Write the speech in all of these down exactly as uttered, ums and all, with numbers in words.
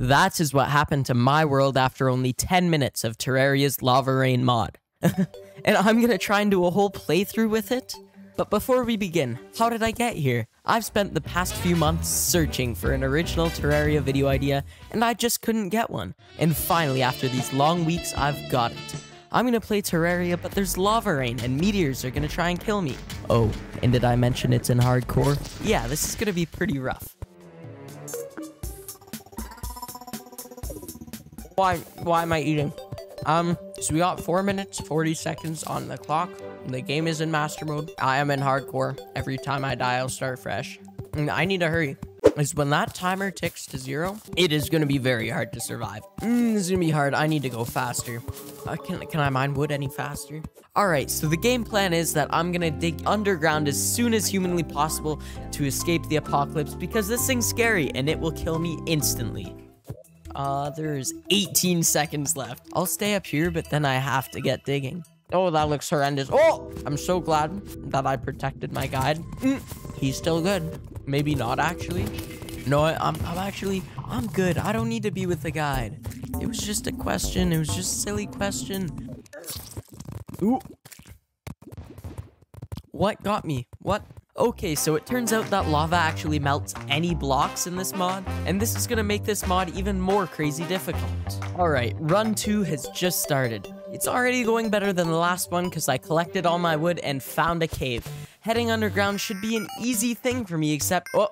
That is what happened to my world after only ten minutes of Terraria's Lava Rain mod. And I'm gonna try and do a whole playthrough with it? But before we begin, how did I get here? I've spent the past few months searching for an original Terraria video idea, and I just couldn't get one. And finally, after these long weeks, I've got it. I'm gonna play Terraria, but there's lava rain, and meteors are gonna try and kill me. Oh, and did I mention it's in hardcore? Yeah, this is gonna be pretty rough. Why, why am I eating? Um, so we got four minutes, forty seconds on the clock. The game is in master mode. I am in hardcore. Every time I die, I'll start fresh. And I need to hurry. Because when that timer ticks to zero, it is going to be very hard to survive. Mm, it's going to be hard. I need to go faster. Uh, can, can I mine wood any faster? Alright, so the game plan is that I'm going to dig underground as soon as humanly possible to escape the apocalypse. Because this thing's scary and it will kill me instantly. Uh, there's eighteen seconds left. I'll stay up here, but then I have to get digging. Oh, that looks horrendous. Oh, I'm so glad that I protected my guide. Mm, he's still good. Maybe not, actually. No, I, I'm, I'm actually, I'm good. I don't need to be with the guide. It was just a question. It was just a silly question. Ooh. What got me? What? Okay, so it turns out that lava actually melts any blocks in this mod, and this is gonna make this mod even more crazy difficult. Alright, run two has just started. It's already going better than the last one because I collected all my wood and found a cave. Heading underground should be an easy thing for me, except— oh,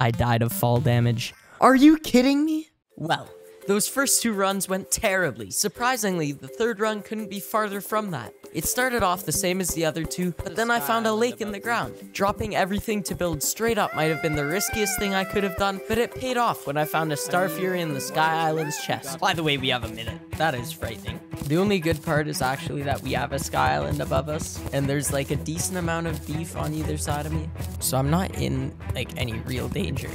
I died of fall damage. Are you kidding me? Well, those first two runs went terribly. Surprisingly, the third run couldn't be farther from that. It started off the same as the other two, but then I found a lake in the ground. Dropping everything to build straight up might have been the riskiest thing I could have done, but it paid off when I found a Star Fury in the Sky Island's chest. By the way, we have a minute. That is frightening. The only good part is actually that we have a Sky Island above us, and there's like a decent amount of beef on either side of me. So I'm not in like any real danger.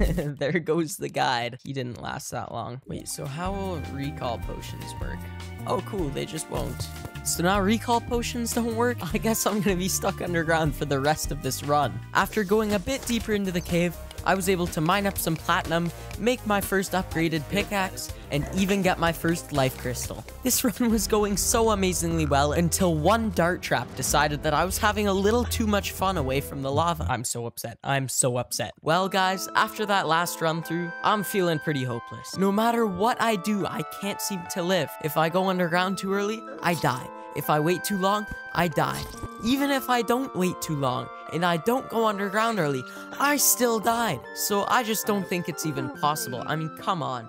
There goes the guide. He didn't last that long. Wait, so how will recall potions work? Oh, cool, they just won't. So now recall potions don't work? I guess I'm gonna be stuck underground for the rest of this run. After going a bit deeper into the cave, I was able to mine up some platinum, make my first upgraded pickaxe, and even get my first life crystal. This run was going so amazingly well until one dart trap decided that I was having a little too much fun away from the lava. I'm so upset. I'm so upset. Well, guys, after that last run through, I'm feeling pretty hopeless. No matter what I do, I can't seem to live. If I go underground too early, I die. If I wait too long, I die. Even if I don't wait too long and I don't go underground early, I still died. So I just don't think it's even possible. I mean, come on.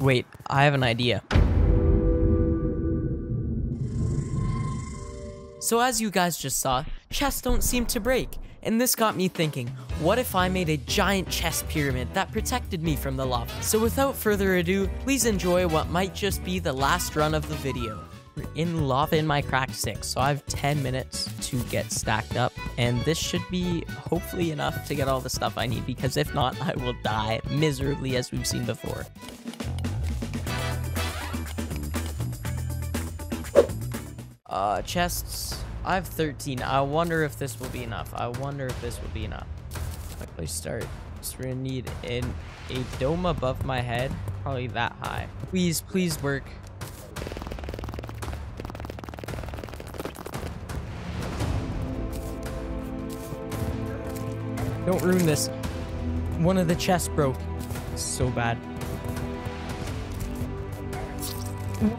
Wait, I have an idea. So as you guys just saw, chests don't seem to break. And this got me thinking, what if I made a giant chess pyramid that protected me from the lava? So without further ado, please enjoy what might just be the last run of the video. We're in lava in my cracked six, so I have ten minutes to get stacked up. And this should be hopefully enough to get all the stuff I need, because if not, I will die miserably as we've seen before. Uh, chests. I have thirteen. I wonder if this will be enough. I wonder if this will be enough. How do I start? So we're gonna need an, a dome above my head. Probably that high. Please, please work. Don't ruin this. One of the chests broke. So bad.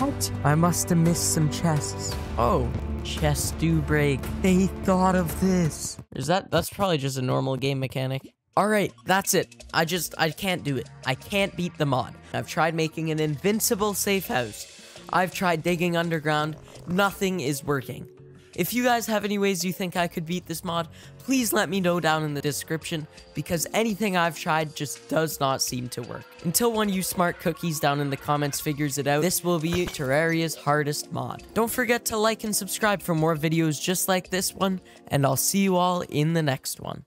What? I must have missed some chests. Oh. Chests do break. They thought of this. Is that that's probably just a normal game mechanic. All right, that's it. I just I can't do it. I can't beat the mod. I've tried making an invincible safe house. I've tried digging underground. Nothing is working. If you guys have any ways you think I could beat this mod, please let me know down in the description, because anything I've tried just does not seem to work. Until one of you smart cookies down in the comments figures it out, this will be Terraria's hardest mod. Don't forget to like and subscribe for more videos just like this one, and I'll see you all in the next one.